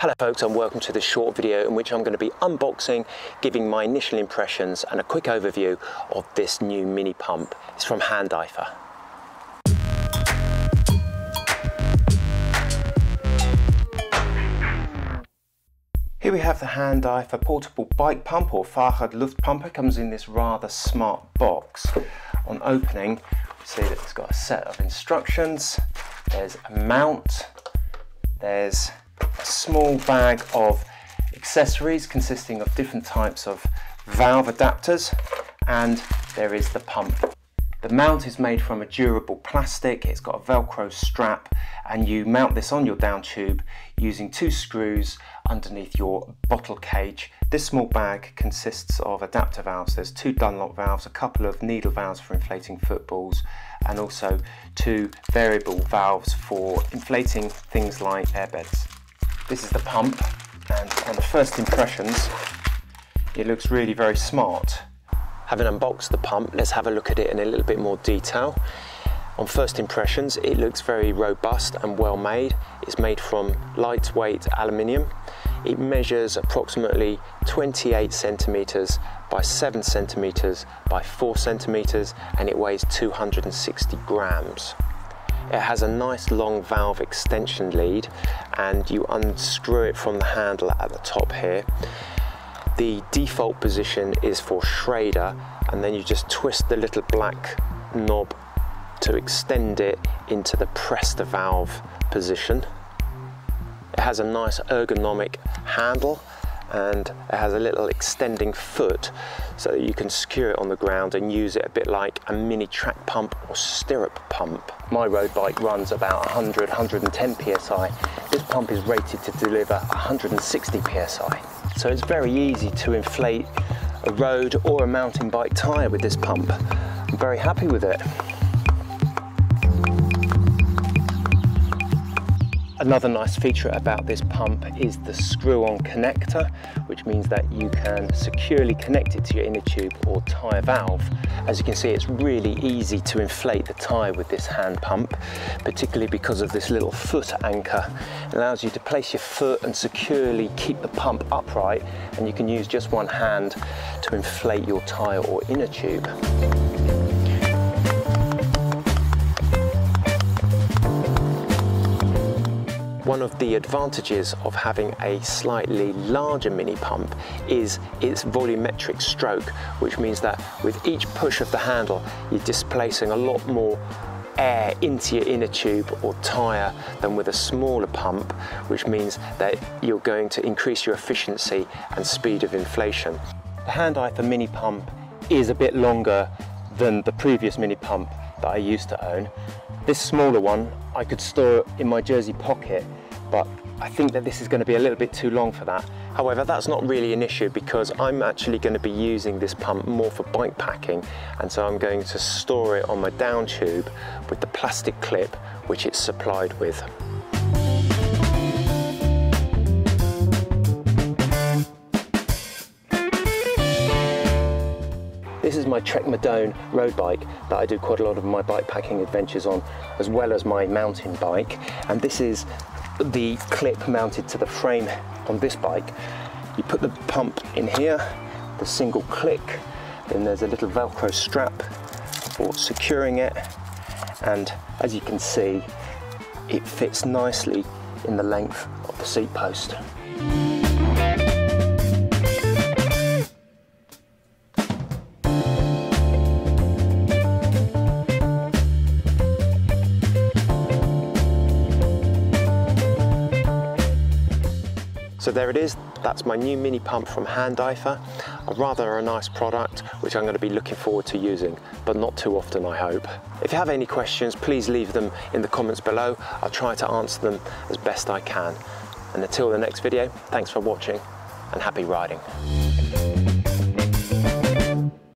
Hello folks, and welcome to this short video in which I'm going to be unboxing, giving my initial impressions and a quick overview of this new mini pump. It's from Handife. Here we have the Handife portable bike pump, or Fahrrad Luftpumper. Comes in this rather smart box. On opening, you see that it's got a set of instructions. There's a mount. There's a small bag of accessories consisting of different types of valve adapters, and there is the pump. The mount is made from a durable plastic. It's got a velcro strap, and you mount this on your down tube using two screws underneath your bottle cage. This small bag consists of adapter valves. There's two Dunlop valves, a couple of needle valves for inflating footballs, and also two variable valves for inflating things like airbeds. This is the pump, and on the first impressions, it looks really very smart. Having unboxed the pump, let's have a look at it in a little bit more detail. On first impressions, it looks very robust and well made. It's made from lightweight aluminium. It measures approximately 28 centimeters by 7 centimeters by 4 centimeters, and it weighs 260 grams. It has a nice long valve extension lead, and you unscrew it from the handle at the top here. The default position is for Schrader, and then you just twist the little black knob to extend it into the Presta valve position. It has a nice ergonomic handle, and it has a little extending foot so that you can secure it on the ground and use it a bit like a mini track pump or stirrup pump. My road bike runs about 100-110 psi. This pump is rated to deliver 160 psi. So it's very easy to inflate a road or a mountain bike tire with this pump. I'm very happy with it. Another nice feature about this pump is the screw-on connector, which means that you can securely connect it to your inner tube or tyre valve. As you can see, it's really easy to inflate the tyre with this hand pump, particularly because of this little foot anchor. It allows you to place your foot and securely keep the pump upright, and you can use just one hand to inflate your tyre or inner tube. One of the advantages of having a slightly larger mini pump is its volumetric stroke, which means that with each push of the handle, you're displacing a lot more air into your inner tube or tyre than with a smaller pump, which means that you're going to increase your efficiency and speed of inflation. The Handife mini pump is a bit longer than the previous mini pump that I used to own. This smaller one I could store in my jersey pocket, but I think that this is going to be a little bit too long for that. However, that's not really an issue because I'm actually going to be using this pump more for bike packing, and so I'm going to store it on my down tube with the plastic clip which it's supplied with. This is my Trek Madone road bike that I do quite a lot of my bike packing adventures on, as well as my mountain bike, and this is the clip mounted to the frame on this bike. You put the pump in here, the single click, then there's a little velcro strap for securing it, and as you can see, it fits nicely in the length of the seat post. So there it is, that's my new mini pump from Handife, a rather nice product which I'm going to be looking forward to using, but not too often I hope. If you have any questions, please leave them in the comments below. I'll try to answer them as best I can. And until the next video, thanks for watching and happy riding.